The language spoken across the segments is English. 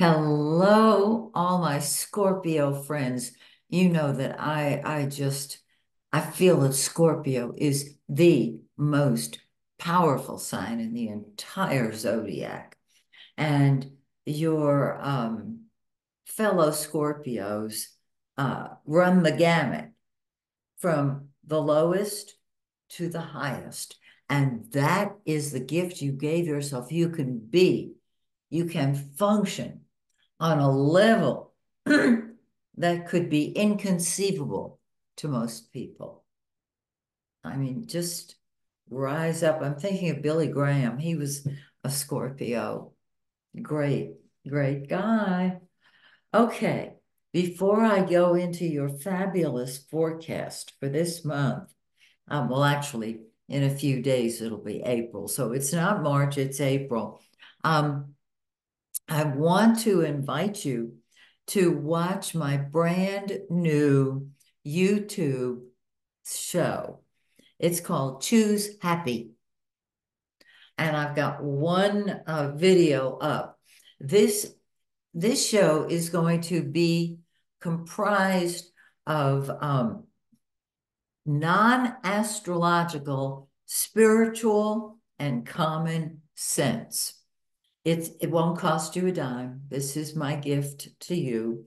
Hello, all my Scorpio friends. You know that I feel that Scorpio is the most powerful sign in the entire zodiac. And your fellow Scorpios run the gamut from the lowest to the highest. And that is the gift you gave yourself. You can be, you can function on a level that could be inconceivable to most people. I mean, just rise up. I'm thinking of Billy Graham. He was a Scorpio. Great, great guy. Okay, before I go into your fabulous forecast for this month, well, actually, in a few days, it'll be April. So it's not March, it's April. I want to invite you to watch my brand new YouTube show. It's called Choose Happy. And I've got one video up. This show is going to be comprised of non-astrological, spiritual, and common sense. It won't cost you a dime. This is my gift to you.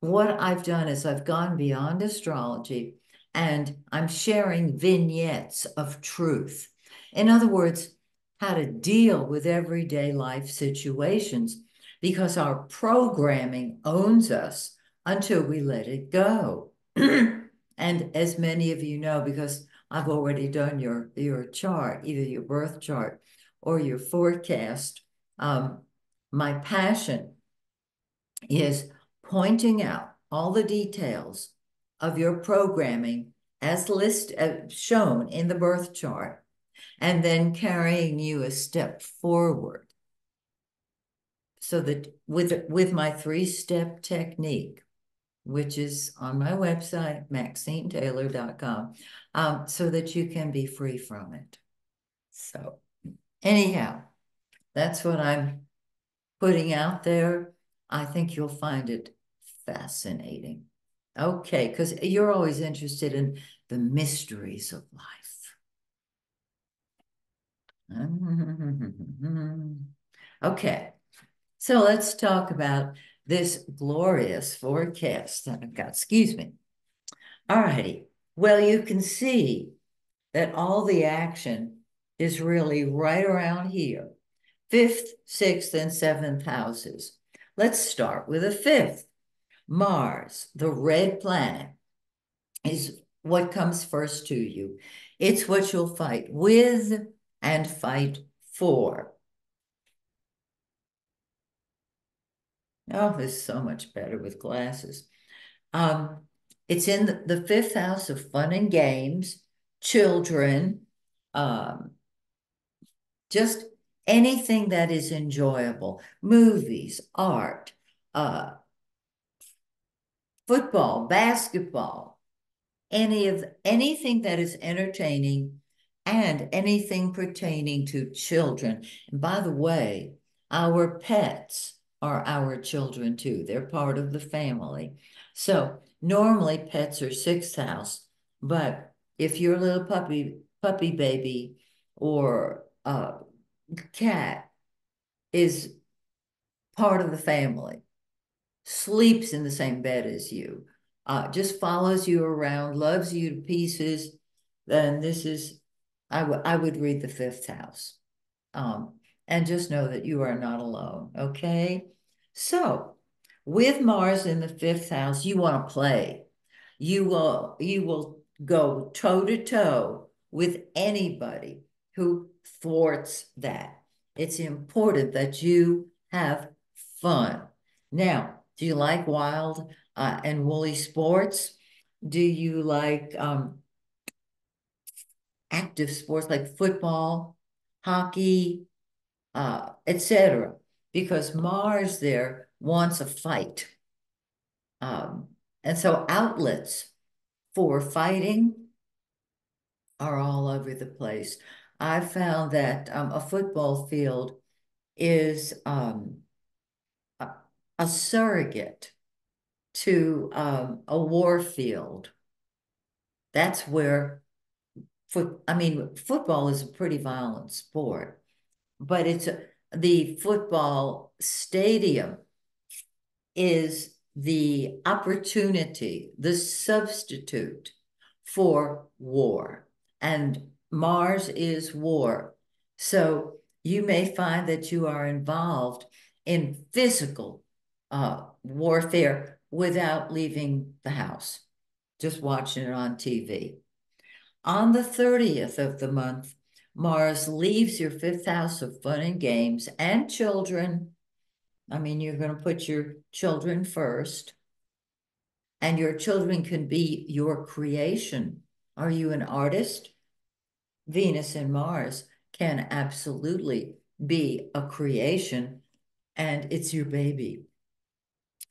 What I've done is I've gone beyond astrology and I'm sharing vignettes of truth. In other words, how to deal with everyday life situations, because our programming owns us until we let it go. And as many of you know, because I've already done your chart, either your birth chart or your forecast, my passion is pointing out all the details of your programming as shown in the birth chart, and then carrying you a step forward. So that with my three-step technique, which is on my website, maxinetaylor.com, so that you can be free from it. So anyhow, that's what I'm putting out there. I think you'll find it fascinating. Okay, because you're always interested in the mysteries of life. Okay, so let's talk about this glorious forecast that I've got. Excuse me. All righty. Well, you can see that all the action is really right around here. 5th, 6th, and 7th houses. Let's start with the 5th. Mars, the red planet, is what comes first to you. It's what you'll fight with and fight for. Oh, this is so much better with glasses. It's in the 5th house of fun and games, children, just anything that is enjoyable. Movies, art, football, basketball, anything that is entertaining and anything pertaining to children. And by the way, our pets are our children too. They're part of the family. So normally pets are 6th house, but if your little puppy baby or cat is part of the family, sleeps in the same bed as you, just follows you around, loves you to pieces, then this is, I would read the 5th house. And just know that you are not alone, okay? So with Mars in the 5th house, you want to play. You will go toe-to-toe with anybody who thwarts that. It's important that you have fun. Now, do you like wild and woolly sports? Do you like active sports like football, hockey, etc.? Because Mars there wants a fight. And so outlets for fighting are all over the place. I found that a football field is a surrogate to a war field. That's where, football is a pretty violent sport, but the football stadium is the opportunity, the substitute for war. And Mars is war. So you may find that you are involved in physical warfare without leaving the house, just watching it on TV. On the 30th of the month, Mars leaves your 5th house of fun and games and children. I mean, you're going to put your children first, and your children can be your creation. Are you an artist? Venus and Mars can absolutely be a creation, and it's your baby.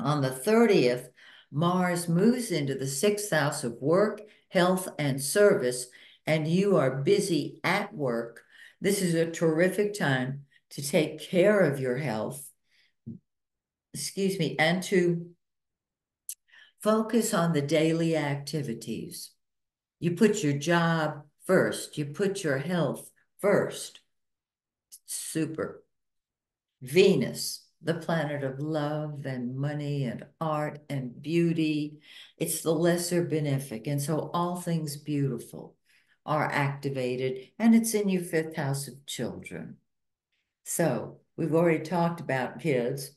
On the 30th, Mars moves into the 6th house of work, health, and service, and you are busy at work. This is a terrific time to take care of your health, and to focus on the daily activities. You put your job first. You put your health first. Super. Venus, the planet of love and money and art and beauty. It's the lesser benefic. And so all things beautiful are activated, and it's in your 5th house of children. So we've already talked about kids.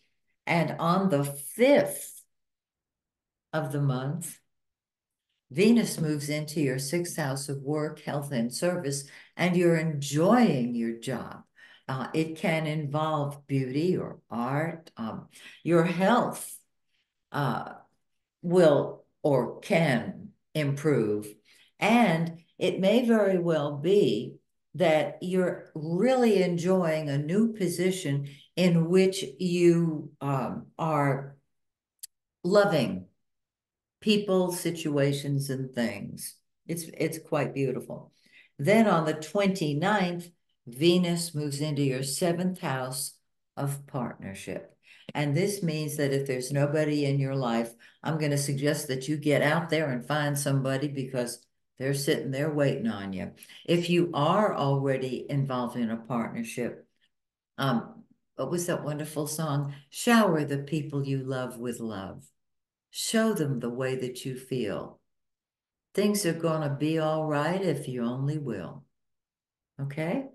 And on the 5th of the month, Venus moves into your 6th house of work, health, and service, and you're enjoying your job. It can involve beauty or art. Your health will or can improve. And it may very well be that you're really enjoying a new position in which you are loving people, situations, and things. It's quite beautiful. Then on the 29th, Venus moves into your 7th house of partnership. And this means that if there's nobody in your life, I'm going to suggest that you get out there and find somebody, because they're sitting there waiting on you. If you are already involved in a partnership, what was that wonderful song? Shower the people you love with love. Show them the way that you feel. Things are going to be all right if you only will. Okay?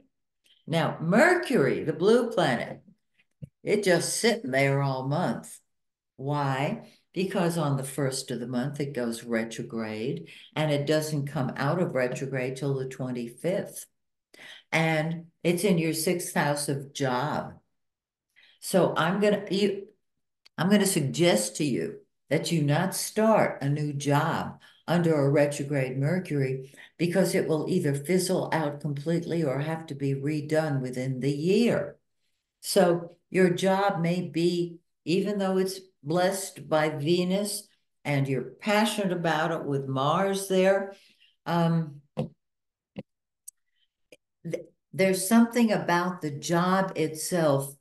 Now, Mercury, the blue planet, it's just sitting there all month. Why? Because on the 1st of the month, it goes retrograde, and it doesn't come out of retrograde till the 25th. And it's in your 6th house of job. So I'm going to suggest to you that you not start a new job under a retrograde Mercury, because it will either fizzle out completely or have to be redone within the year. So your job may be, even though it's blessed by Venus and you're passionate about it with Mars there, there's something about the job itself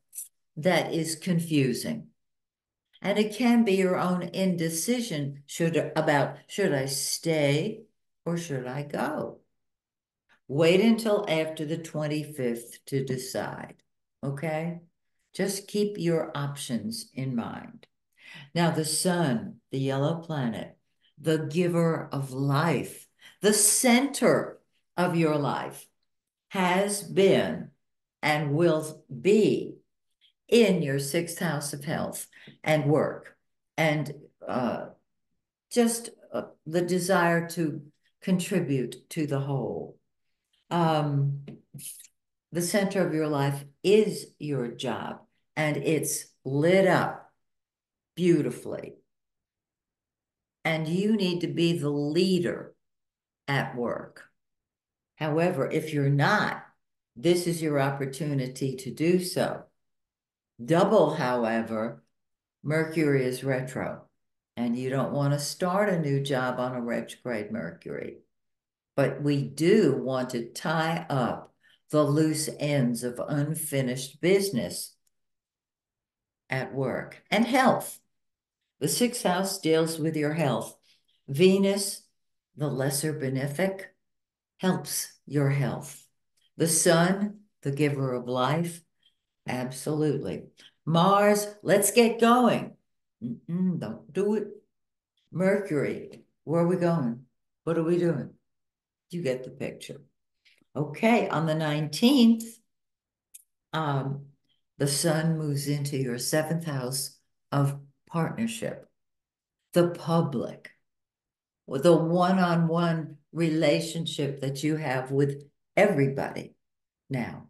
that is confusing. And it can be your own indecision should I stay or should I go? Wait until after the 25th to decide, okay? Just keep your options in mind. Now the sun, the yellow planet, the giver of life, the center of your life, has been and will be in your 6th house of health and work, and the desire to contribute to the whole. The center of your life is your job, and it's lit up beautifully. And you need to be the leader at work. However, if you're not, this is your opportunity to do so. Double, however, Mercury is retro, and you don't want to start a new job on a retrograde Mercury. But we do want to tie up the loose ends of unfinished business. at work. And health. The sixth house deals with your health. Venus, the lesser benefic, helps your health. The sun, the giver of life, absolutely. Mars, let's get going. Don't do it. Mercury, where are we going? What are we doing? You get the picture. Okay, on the 19th, the sun moves into your 7th house of partnership, the public, the one-on-one relationship that you have with everybody now.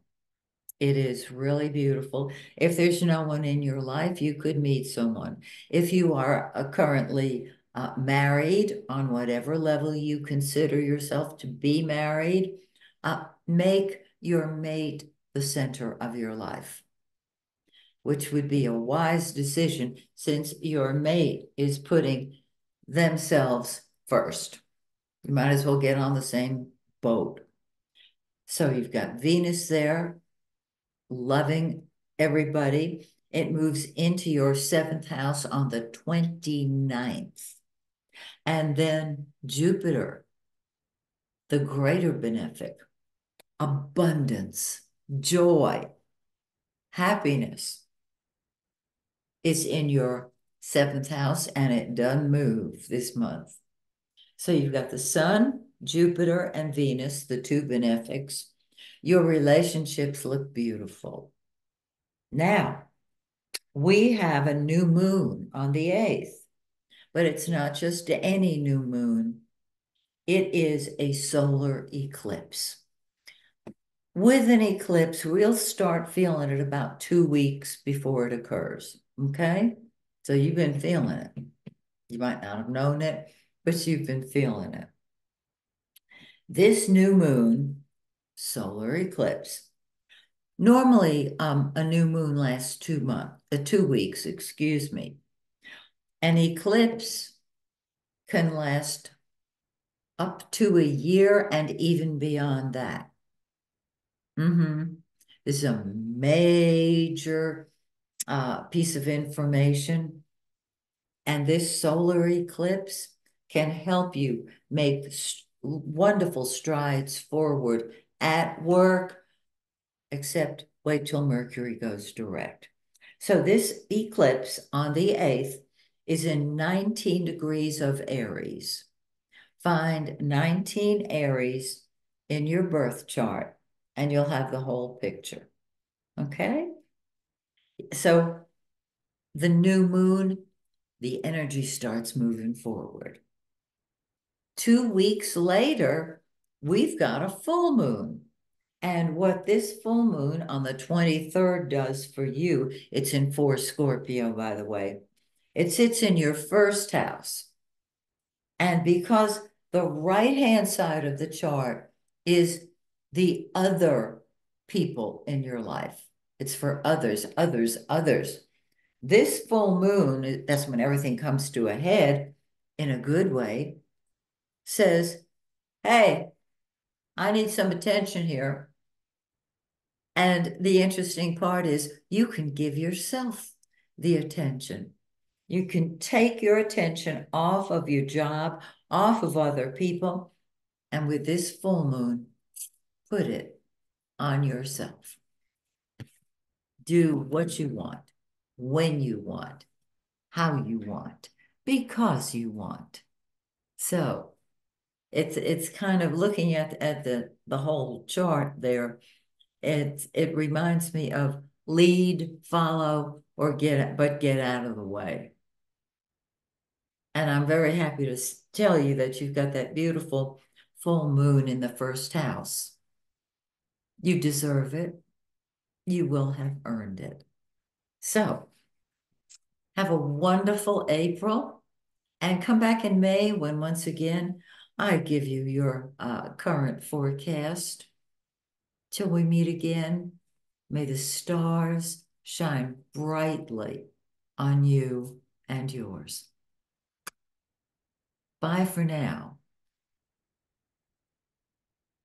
It is really beautiful. If there's no one in your life, you could meet someone. If you are currently married, on whatever level you consider yourself to be married, make your mate the center of your life, which would be a wise decision since your mate is putting themselves first. You might as well get on the same boat. So you've got Venus there, loving everybody. It moves into your 7th house on the 29th. And then Jupiter, the greater benefic, abundance, joy, happiness is in your 7th house, and it doesn't move this month. So you've got the sun, Jupiter, and Venus, the two benefics. Your relationships look beautiful. Now, we have a new moon on the 8th, but it's not just any new moon. It is a solar eclipse. With an eclipse, we'll start feeling it about 2 weeks before it occurs, okay? So you've been feeling it. You might not have known it, but you've been feeling it. This new moon solar eclipse. Normally, a new moon lasts 2 weeks, excuse me. An eclipse can last up to a year and even beyond that. This is a major piece of information. And this solar eclipse can help you make wonderful strides forward at work, except wait till Mercury goes direct. So this eclipse on the 8th is in 19 degrees of Aries. Find 19 Aries in your birth chart and you'll have the whole picture, okay? So the new moon, the energy starts moving forward. 2 weeks later, we've got a full moon. And what this full moon on the 23rd does for you, it's in 4 Scorpio, by the way. It sits in your 1st house. And because the right-hand side of the chart is the other people in your life, it's for others, others, others. This full moon, that's when everything comes to a head in a good way, says, hey, I need some attention here. And the interesting part is you can give yourself the attention. You can take your attention off of your job, off of other people, and with this full moon, put it on yourself. Do what you want, when you want, how you want, because you want. So it's kind of looking at the whole chart there. It reminds me of lead, follow, or get out of the way. And I'm very happy to tell you that you've got that beautiful full moon in the 1st house. You deserve it. You will have earned it. So have a wonderful April and come back in May when once again I give you your current forecast. Till we meet again, may the stars shine brightly on you and yours. Bye for now.